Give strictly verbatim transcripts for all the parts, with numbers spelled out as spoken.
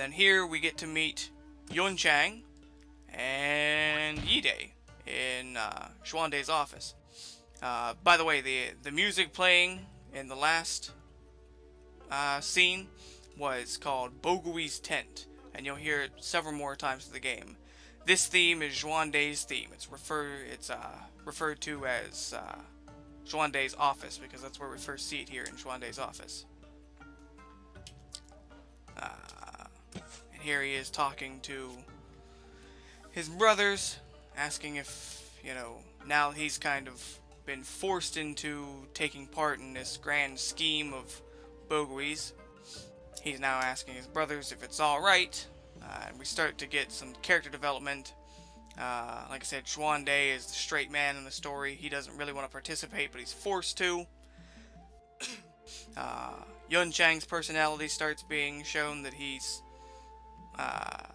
And then here we get to meet Yun Chang and Yide in uh, Xuande's office. Uh, by the way, the the music playing in the last uh, scene was called Bogui's Tent, and you'll hear it several more times in the game. This theme is Juan Day's theme. It's referred it's uh, referred to as uh, Juan Day's office because that's where we first see it, here in Juan Day's office. Uh, and here he is talking to his brothers, asking if, you know, now he's kind of been forced into taking part in this grand scheme of Bogui's. He's now asking his brothers if it's alright. Uh, and we start to get some character development. Uh, like I said, Juan Day is the straight man in the story. He doesn't really want to participate, but he's forced to. uh, Yun Chang's personality starts being shown, that he's... Uh,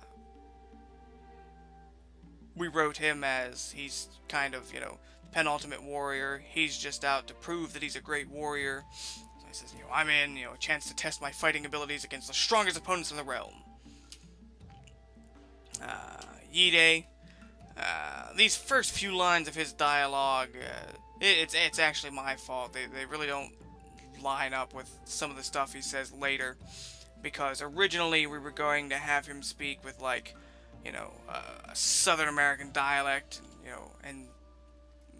we wrote him as he's kind of, you know, penultimate warrior. He's just out to prove that he's a great warrior. So he says, you know, I'm in, you know, a chance to test my fighting abilities against the strongest opponents in the realm. Uh, Yide. Uh, these first few lines of his dialogue, uh, it, it's it's actually my fault. They, they really don't line up with some of the stuff he says later, because originally we were going to have him speak with, like, you know, uh, a Southern American dialect, you know, and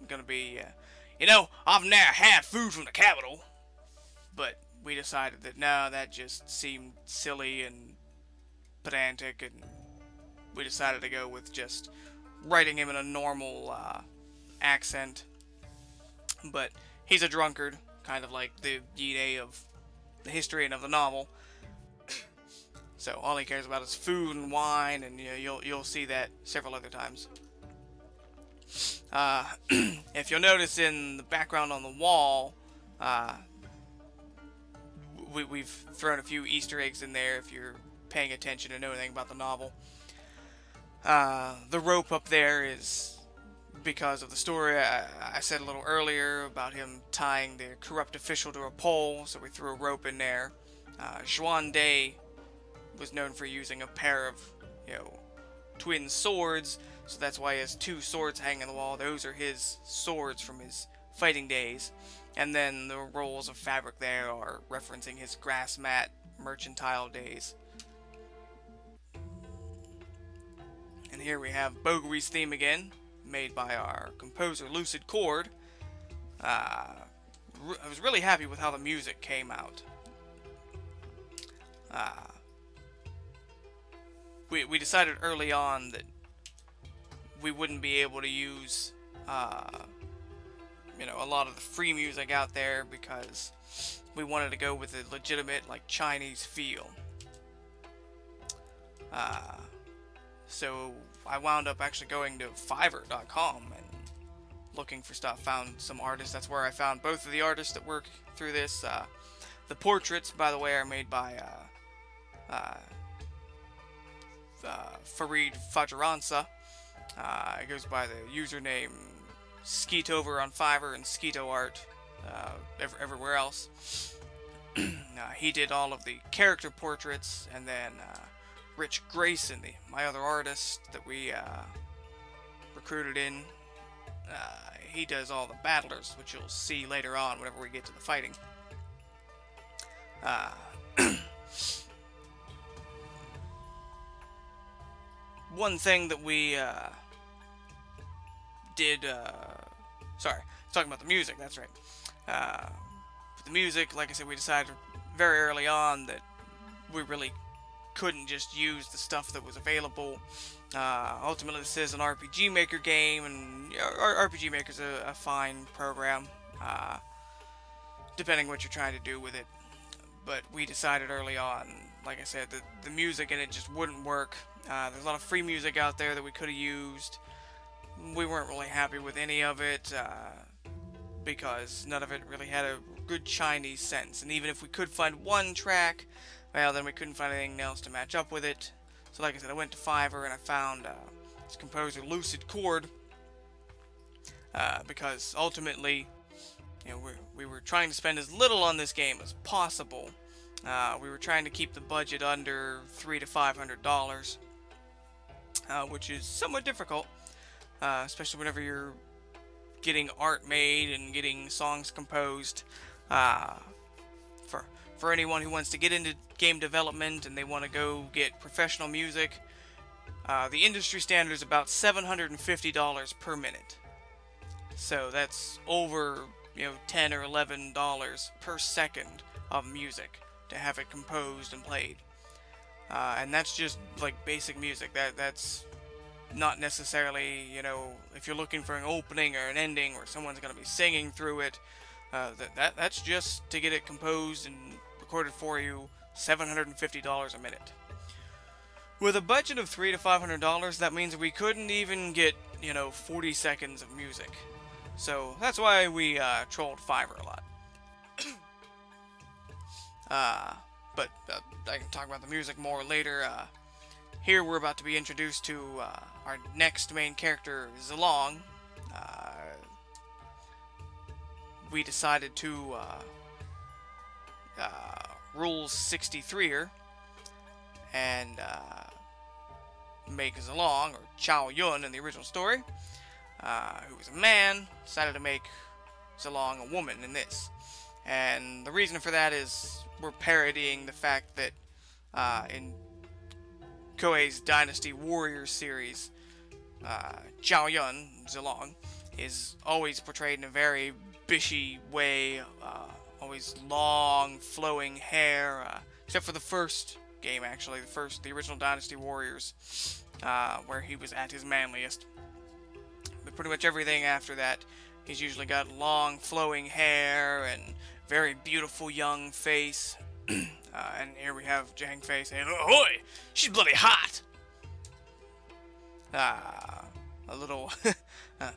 gonna be, uh, you know, I've never had food from the capital, but we decided that no, that just seemed silly and pedantic, and we decided to go with just writing him in a normal uh, accent. But he's a drunkard, kind of like the Yide of the history and of the novel. So all he cares about is food and wine, and you know, you'll you'll see that several other times. Uh, if you'll notice in the background on the wall, uh, we, we've thrown a few Easter eggs in there if you're paying attention and know anything about the novel. Uh, the rope up there is because of the story I, I said a little earlier about him tying the corrupt official to a pole, so we threw a rope in there. Uh, Juan Day was known for using a pair of, you know, twin swords, so that's why he has two swords hanging on the wall. Those are his swords from his fighting days. And then the rolls of fabric there are referencing his grass mat mercantile days. And here we have Bogui's theme again, made by our composer Lucid Chord. Uh, I was really happy with how the music came out. Uh, we, we decided early on that we wouldn't be able to use, uh, you know, a lot of the free music out there, because we wanted to go with a legitimate, like, Chinese feel. Uh, so I wound up actually going to Fiverr dot com and looking for stuff, found some artists. That's where I found both of the artists that work through this. Uh, the portraits, by the way, are made by uh, uh, uh, Farid Fajranza. Uh, it goes by the username Skeetover on Fiverr and Skeetoart uh, ev everywhere else. uh, he did all of the character portraits, and then uh, Rich Grayson, the, my other artist that we uh, recruited in, uh, he does all the battlers, which you'll see later on whenever we get to the fighting. Uh, one thing that we uh, did, uh, sorry, talking about the music, that's right. Uh, the music, like I said, we decided very early on that we really couldn't just use the stuff that was available. Uh, ultimately, this is an R P G Maker game, and R P G Maker's a, a fine program, uh, depending what you're trying to do with it. But we decided early on, like I said, that the music in it just wouldn't work. Uh, there's a lot of free music out there that we could have used. We weren't really happy with any of it, uh, because none of it really had a good Chinese sense. And even if we could find one track, well, then we couldn't find anything else to match up with it. So like I said, I went to Fiverr and I found uh, this composer Lucid Chord, uh, because ultimately, you know, we're, we were trying to spend as little on this game as possible. Uh, we were trying to keep the budget under three to five hundred dollars, uh, which is somewhat difficult, uh, especially whenever you're getting art made and getting songs composed. Uh, for for anyone who wants to get into game development and they want to go get professional music, uh, the industry standard is about seven hundred and fifty dollars per minute. So that's over, you know, ten or eleven dollars per second of music to have it composed and played, uh, and that's just like basic music. That that's not necessarily, you know, if you're looking for an opening or an ending or someone's going to be singing through it. Uh, that that that's just to get it composed and recorded for you, seven hundred fifty dollars a minute. With a budget of three to five hundred dollars, that means we couldn't even get, you know, forty seconds of music. So that's why we uh, trolled Fiverr a lot. Uh, but uh, I can talk about the music more later. Uh, here we're about to be introduced to uh, our next main character, Zilong. Uh, we decided to uh, uh, rule sixty-three-er and uh, make Zilong, or Zhao Yun in the original story, uh, who was a man, decided to make Zilong a woman in this. And the reason for that is we're parodying the fact that uh, in Koei's Dynasty Warriors series, uh, Zhao Yun, Zilong, is always portrayed in a very bishy way, uh, always long, flowing hair, uh, except for the first game, actually, the first, the original Dynasty Warriors, uh, where he was at his manliest. But pretty much everything after that, he's usually got long, flowing hair and very beautiful young face. uh, and here we have Jang Face. Hey, ahoy! She's bloody hot! Uh, a little... uh,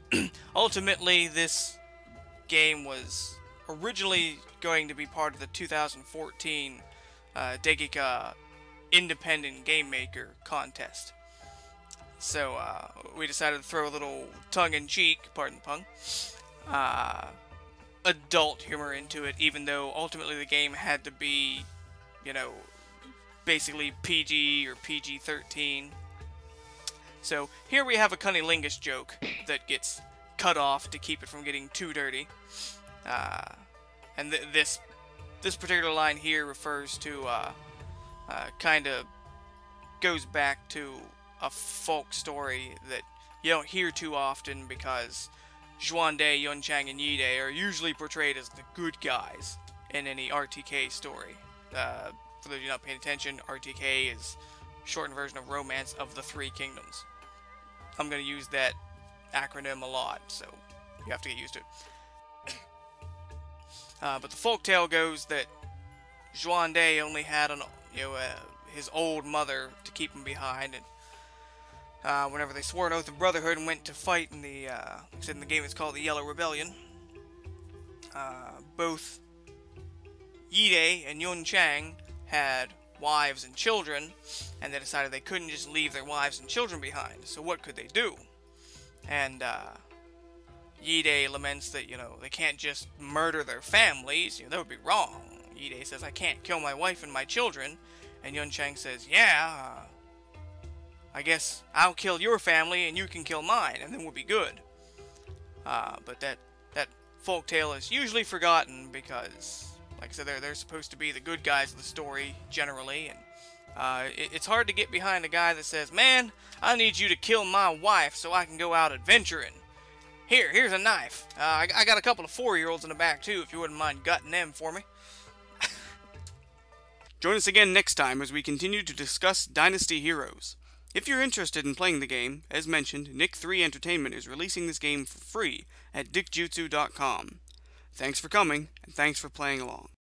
ultimately, this game was originally going to be part of the two thousand fourteen uh, Degeka Independent Game Maker contest. So uh, we decided to throw a little tongue-in-cheek, pardon the pun, uh, adult humor into it, even though ultimately the game had to be, you know, basically P G or P G thirteen. So here we have a cunnilingus joke that gets cut off to keep it from getting too dirty. Uh, and th this this particular line here refers to, uh, uh, kind of goes back to a folk story that you don't hear too often because Juan Day, Yun Chang, and Yide are usually portrayed as the good guys in any R T K story. Uh, for those of you not paying attention, R T K is a shortened version of Romance of the Three Kingdoms. I'm going to use that acronym a lot, so you have to get used to it. uh, but the folktale goes that Xuande only had an, you know, uh, his old mother to keep him behind, and Uh, whenever they swore an oath of brotherhood and went to fight in the, uh, said in the game it's called the Yellow Rebellion, uh, both Yide and Yun Chang had wives and children, and they decided they couldn't just leave their wives and children behind, so what could they do? And, uh, Yide laments that, you know, they can't just murder their families, you know, that would be wrong. Yide says, I can't kill my wife and my children, and Yun Chang says, yeah, uh, I guess I'll kill your family and you can kill mine, and then we'll be good. Uh, but that that folktale is usually forgotten because, like I said, they're, they're supposed to be the good guys of the story, generally. And uh, it, it's hard to get behind a guy that says, man, I need you to kill my wife so I can go out adventuring. Here, here's a knife. Uh, I, I got a couple of four-year-olds in the back, too, if you wouldn't mind gutting them for me. Join us again next time as we continue to discuss Dynasty Heroes. If you're interested in playing the game, as mentioned, N I C three Entertainment is releasing this game for free at Dick Jutsu dot com. Thanks for coming, and thanks for playing along.